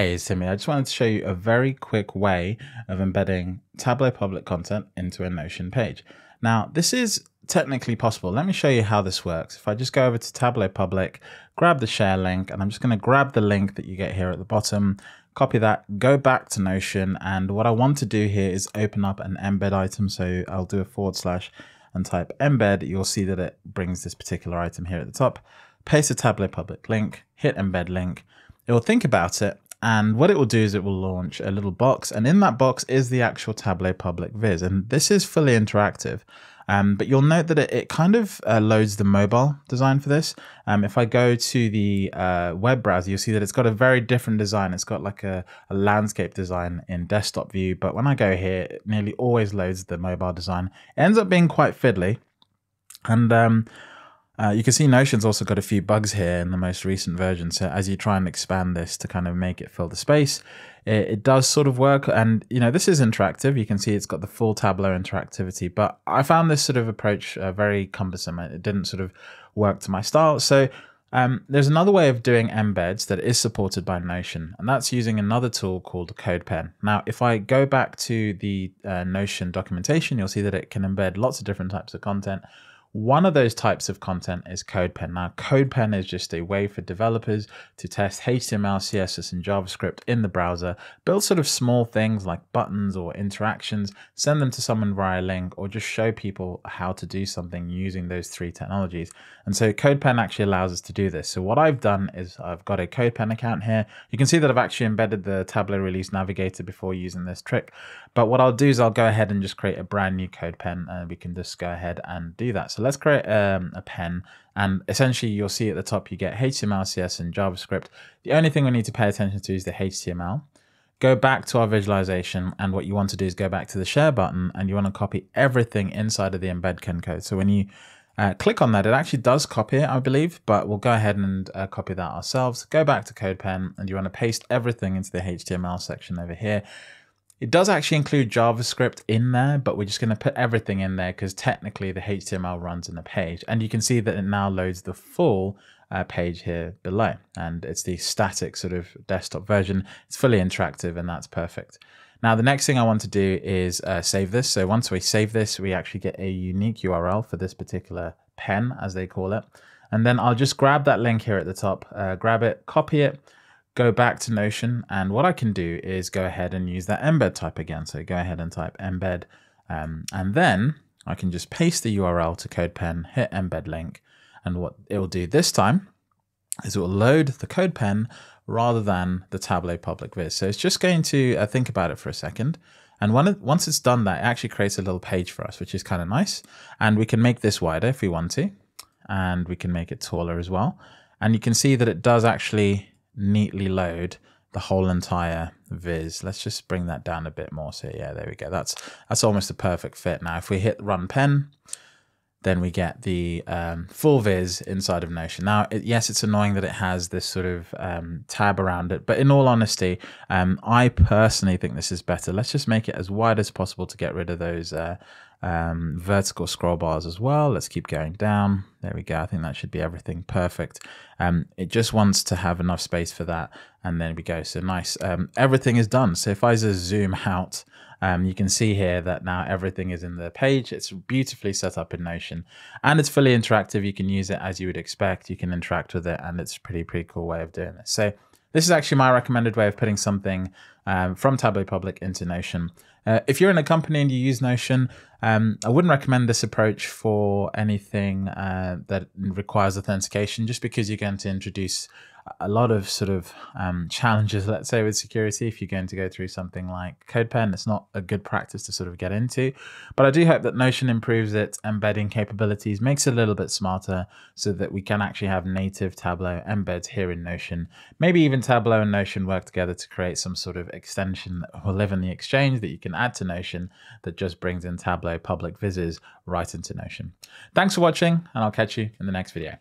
Hey, it's Timmy. I just wanted to show you a very quick way of embedding Tableau Public content into a Notion page. Now, this is technically possible. Let me show you how this works. If I just go over to Tableau Public, grab the share link, and I'm just going to grab the link that you get here at the bottom, copy that, go back to Notion. And what I want to do here is open up an embed item. So I'll do a / and type embed. You'll see that it brings this particular item here at the top. Paste the Tableau Public link, hit embed link. It will think about it. And what it will do is it will launch a little box, and in that box is the actual Tableau Public viz. And this is fully interactive, but you'll note that it kind of loads the mobile design for this. If I go to the web browser, you'll see that it's got a very different design. It's got like a landscape design in desktop view, but when I go here, it nearly always loads the mobile design. It ends up being quite fiddly, and you can see Notion's also got a few bugs here in the most recent version. So as you try and expand this to kind of make it fill the space, it does sort of work. And, you know, this is interactive. You can see it's got the full Tableau interactivity, but I found this sort of approach very cumbersome. It didn't sort of work to my style. So there's another way of doing embeds that is supported by Notion, and that's using another tool called CodePen. Now, if I go back to the Notion documentation, you'll see that it can embed lots of different types of content. One of those types of content is CodePen. Now, CodePen is just a way for developers to test HTML, CSS, and JavaScript in the browser, build sort of small things like buttons or interactions, send them to someone via a link, or just show people how to do something using those three technologies. And so CodePen actually allows us to do this. So what I've done is I've got a CodePen account here. You can see that I've actually embedded the Tableau Release Navigator before using this trick. But what I'll do is I'll go ahead and just create a brand new CodePen, and we can just go ahead and do that. So let's create a pen, and essentially you'll see at the top you get HTML, CSS, and JavaScript. The only thing we need to pay attention to is the HTML. Go back to our visualization, and what you want to do is go back to the share button, and you want to copy everything inside of the embed code. So when you click on that, it actually does copy it, I believe, but we'll go ahead and copy that ourselves. Go back to CodePen, and you want to paste everything into the HTML section over here. It does actually include JavaScript in there, but we're just going to put everything in there because technically the HTML runs in the page. And you can see that it now loads the full page here below. And it's the static sort of desktop version. It's fully interactive, and that's perfect. Now, the next thing I want to do is save this. So once we save this, we actually get a unique URL for this particular pen, as they call it. And then I'll just grab that link here at the top, grab it, copy it. Go back to Notion, and what I can do is go ahead and use that embed type again. So go ahead and type embed, and then I can just paste the URL to CodePen, hit embed link, and what it will do this time is it will load the CodePen rather than the Tableau Public viz. So it's just going to think about it for a second. And once it's done that, it actually creates a little page for us, which is kind of nice. And we can make this wider if we want to, and we can make it taller as well. And you can see that it does actually neatly load the whole entire viz. Let's just bring that down a bit more. So yeah, there we go. That's almost a perfect fit. Now, if we hit run pen, then we get the full viz inside of Notion. Now, yes, it's annoying that it has this sort of tab around it, but in all honesty, I personally think this is better. Let's just make it as wide as possible to get rid of those vertical scroll bars as well. Let's keep going down. There we go. I think that should be everything perfect. It just wants to have enough space for that. And there we go. So nice. Everything is done. So if I just zoom out, you can see here that now everything is in the page. It's beautifully set up in Notion, and it's fully interactive. You can use it as you would expect. You can interact with it, and it's a pretty cool way of doing this. So this is actually my recommended way of putting something from Tableau Public into Notion. If you're in a company and you use Notion, I wouldn't recommend this approach for anything that requires authentication, just because you're going to introduce a lot of sort of challenges, let's say, with security. If you're going to go through something like CodePen, it's not a good practice to sort of get into. But I do hope that Notion improves its embedding capabilities, makes it a little bit smarter so that we can actually have native Tableau embeds here in Notion. Maybe even Tableau and Notion work together to create some sort of extension that will live in the Exchange that you can add to Notion that just brings in Tableau Public vizes right into Notion. Thanks for watching, and I'll catch you in the next video.